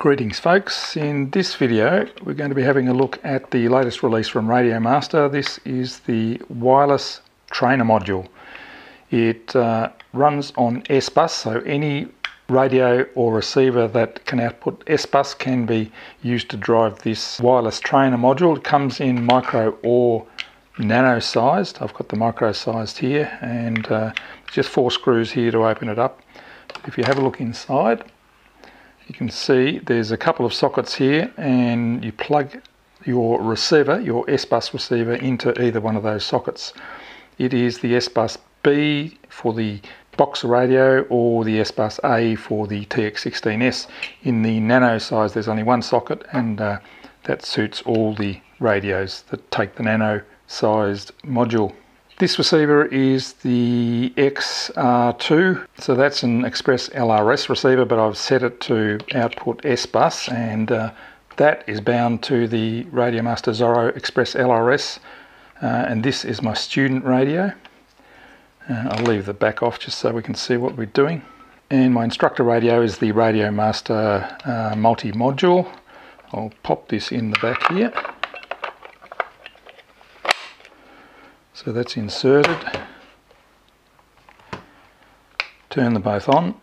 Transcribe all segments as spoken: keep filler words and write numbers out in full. Greetings folks, in this video we're going to be having a look at the latest release from Radio Master. This is the wireless trainer module. It uh, runs on S bus, so any radio or receiver that can output S bus can be used to drive this wireless trainer module. It comes in micro or nano sized. I've got the micro sized here, and uh, just four screws here to open it up. If you have a look inside, you can see there's a couple of sockets here, and you plug your receiver, your S bus receiver, into either one of those sockets. It is the S bus B for the box radio or the S bus A for the T X sixteen S. In the nano size there's only one socket, and uh, that suits all the radios that take the nano sized module. This receiver is the X R two, so that's an ExpressLRS receiver, but I've set it to output S bus, and uh, that is bound to the RadioMaster Zorro ExpressLRS, uh, and this is my student radio. Uh, I'll leave the back off just so we can see what we're doing. And my instructor radio is the RadioMaster uh, Multi-Module. I'll pop this in the back here. So that's inserted. Turn them both on.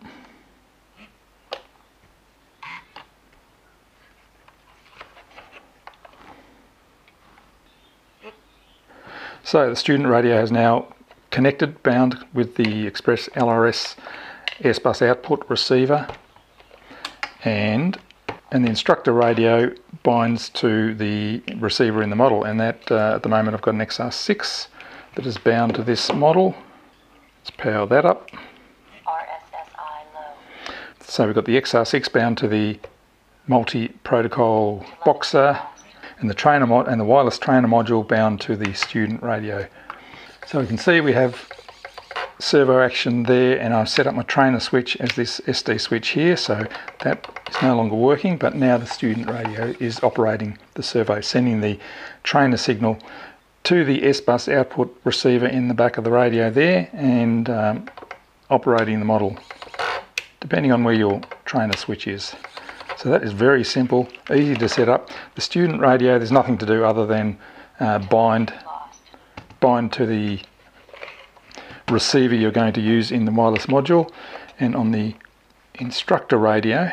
So the student radio has now connected, bound with the ExpressLRS S bus output receiver, and and the instructor radio binds to the receiver in the model, and that uh, at the moment I've got an X R six. That is bound to this model. Let's power that up. R S S I low. So we've got the X R six bound to the multi-protocol boxer, and the trainer mod and the wireless trainer module bound to the student radio. So we can see we have servo action there, and I've set up my trainer switch as this S D switch here, so that is no longer working, but now the student radio is operating the servo, sending the trainer signal to the S bus output receiver in the back of the radio there, and um, operating the model depending on where your trainer switch is. So that is very simple, easy to set up. The student radio, there's nothing to do other than uh, bind, bind to the receiver you're going to use in the wireless module. And on the instructor radio,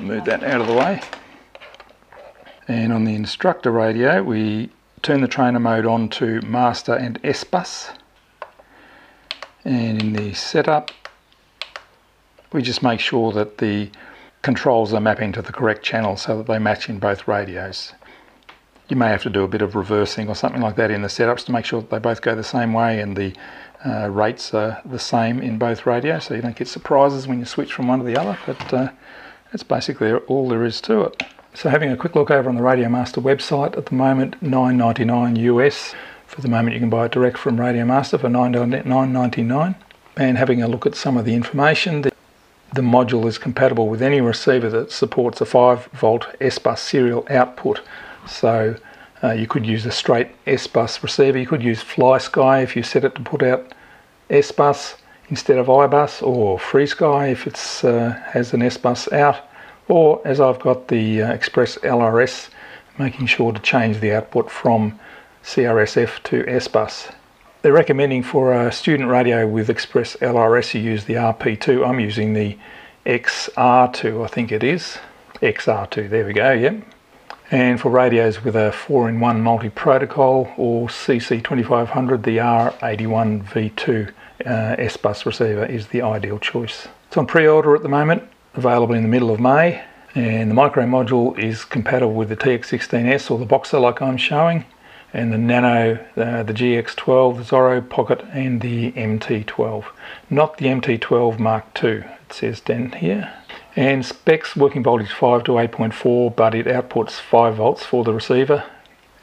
move that out of the way. And on the instructor radio, we turn the trainer mode on to master and S bus, and in the setup we just make sure that the controls are mapping to the correct channel so that they match in both radios. You may have to do a bit of reversing or something like that in the setups to make sure that they both go the same way and the uh, rates are the same in both radios, so you don't get surprises when you switch from one to the other, but uh, that's basically all there is to it. So having a quick look over on the RadioMaster website, at the moment nine ninety-nine US. For the moment you can buy it direct from RadioMaster for nine ninety-nine. And having a look at some of the information, the, the module is compatible with any receiver that supports a five volt S bus serial output. So uh, you could use a straight S bus receiver, you could use FlySky if you set it to put out S bus instead of IBus, or FrSky if it uh, has an S bus out. Or, as I've got the uh, ExpressLRS, making sure to change the output from C R S F to S bus. They're recommending for a student radio with ExpressLRS you use the R P two. I'm using the X R two, I think it is. X R two, there we go, yep. And for radios with a four in one multi-protocol or C C twenty-five hundred, the R eighty-one V two uh, S bus receiver is the ideal choice. It's on pre-order at the moment, available in the middle of May, and the micro module is compatible with the T X sixteen S or the boxer like I'm showing, and the nano, uh, the G X twelve, the Zorro Pocket, and the M T twelve. Not the M T twelve Mark two, it says down here. And specs, working voltage five to eight point four, but it outputs five volts for the receiver.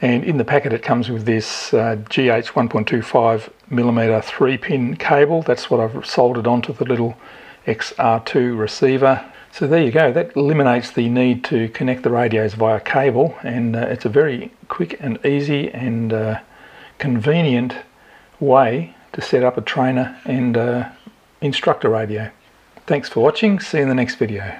And in the packet it comes with this uh, G H one point two five millimeter three pin cable. That's what I've soldered onto the little X R two receiver. So there you go, that eliminates the need to connect the radios via cable, and uh, it's a very quick and easy and uh, convenient way to set up a trainer and uh, instructor radio. Thanks for watching, see you in the next video.